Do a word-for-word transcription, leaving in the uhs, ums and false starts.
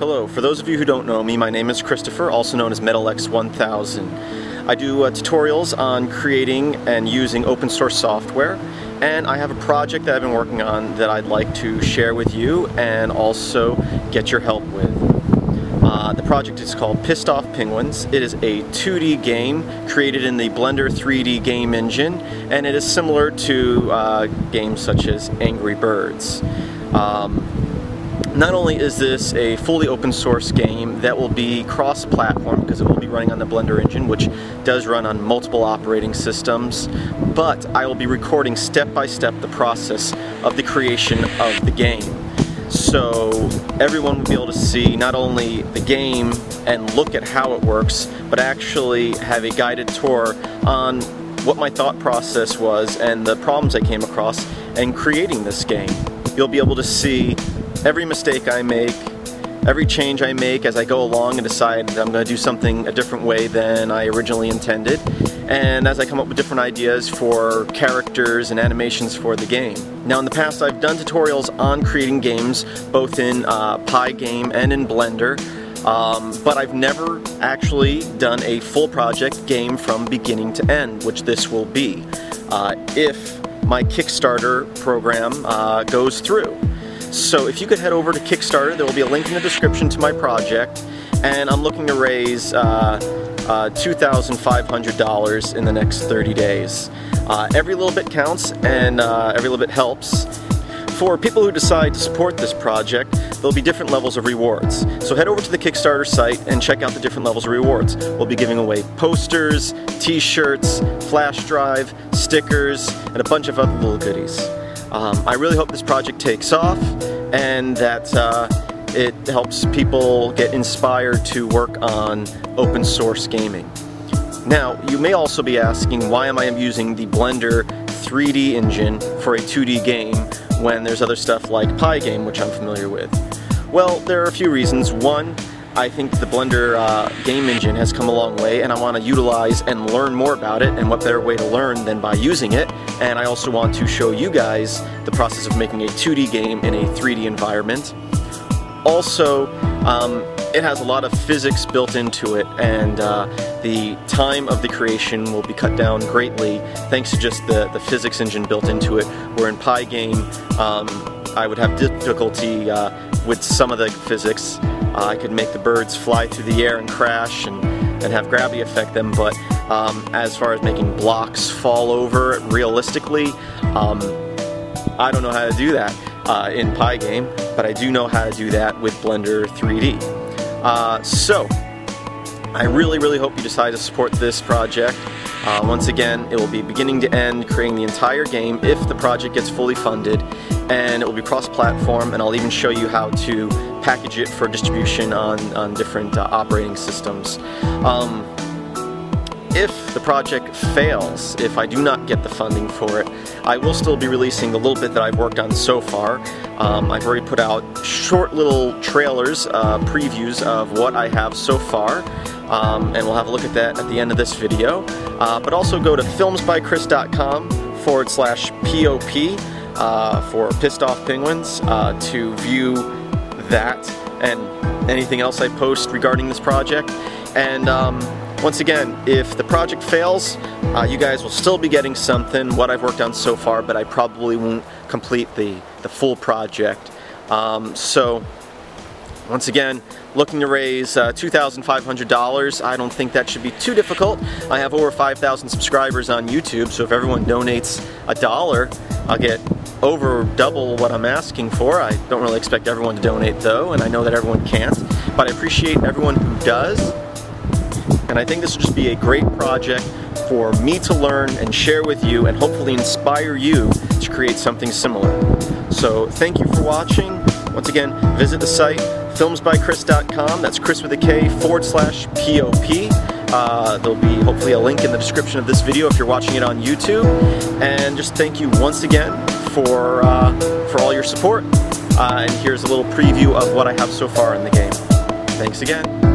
Hello, for those of you who don't know me, my name is Christopher, also known as MetalX one thousand. I do uh, tutorials on creating and using open source software, and I have a project that I've been working on that I'd like to share with you and also get your help with. Uh, the project is called Pissed Off Penguins. It is a two D game created in the Blender three D game engine, and it is similar to uh, games such as Angry Birds. Um, Not only is this a fully open source game that will be cross-platform because it will be running on the Blender engine, which does run on multiple operating systems, but I will be recording step-by-step the process of the creation of the game. So everyone will be able to see not only the game and look at how it works, but actually have a guided tour on what my thought process was and the problems I came across in creating this game. You'll be able to see every mistake I make, every change I make as I go along and decide that I'm going to do something a different way than I originally intended, and as I come up with different ideas for characters and animations for the game. Now, in the past I've done tutorials on creating games both in uh, Pygame and in Blender, um, but I've never actually done a full project game from beginning to end, which this will be, uh, if my Kickstarter program uh, goes through. So if you could head over to Kickstarter, there will be a link in the description to my project, and I'm looking to raise uh, uh, two thousand five hundred dollars in the next thirty days. Uh, every little bit counts, and uh, every little bit helps. For people who decide to support this project, there'll be different levels of rewards. So head over to the Kickstarter site and check out the different levels of rewards. We'll be giving away posters, t-shirts, flash drive, stickers, and a bunch of other little goodies. Um, I really hope this project takes off and that uh, it helps people get inspired to work on open source gaming. Now, you may also be asking, why am I using the Blender three D engine for a two D game when there's other stuff like Pygame, which I'm familiar with? Well, there are a few reasons. One, I think the Blender uh, game engine has come a long way, and I want to utilize and learn more about it, and what better way to learn than by using it. And I also want to show you guys the process of making a two D game in a three D environment. Also, um, it has a lot of physics built into it, and uh, the time of the creation will be cut down greatly thanks to just the, the physics engine built into it, where in Pygame um, I would have difficulty uh, with some of the physics. Uh, I could make the birds fly through the air and crash and, and have gravity affect them, but um, as far as making blocks fall over realistically, um, I don't know how to do that uh, in Pygame, but I do know how to do that with Blender three D. Uh, so, I really, really hope you decide to support this project. Uh, once again, it will be beginning to end, creating the entire game if the project gets fully funded, and it will be cross-platform, and I'll even show you how to package it for distribution on, on different uh, operating systems. Um, if the project fails, if I do not get the funding for it, I will still be releasing the little bit that I've worked on so far. Um, I've already put out short little trailers, uh, previews of what I have so far, um, and we'll have a look at that at the end of this video. Uh, but also go to filmsbykris.com forward slash POP uh, for Pissed Off Penguins uh, to view that and anything else I post regarding this project. And um, once again, if the project fails, uh, you guys will still be getting something, what I've worked on so far, but I probably won't complete the, the full project. Um, so once again, looking to raise uh, two thousand five hundred dollars. I don't think that should be too difficult. I have over five thousand subscribers on YouTube, so if everyone donates a dollar, I'll get over double what I'm asking for. I don't really expect everyone to donate though, and I know that everyone can't, but I appreciate everyone who does. And I think this will just be a great project for me to learn and share with you, and hopefully inspire you to create something similar. So thank you for watching. Once again, visit the site films by Kris dot com, that's Chris with a K, forward slash P O P. Uh, there'll be hopefully a link in the description of this video if you're watching it on YouTube. And just thank you once again for, uh, for all your support. Uh, and here's a little preview of what I have so far in the game. Thanks again.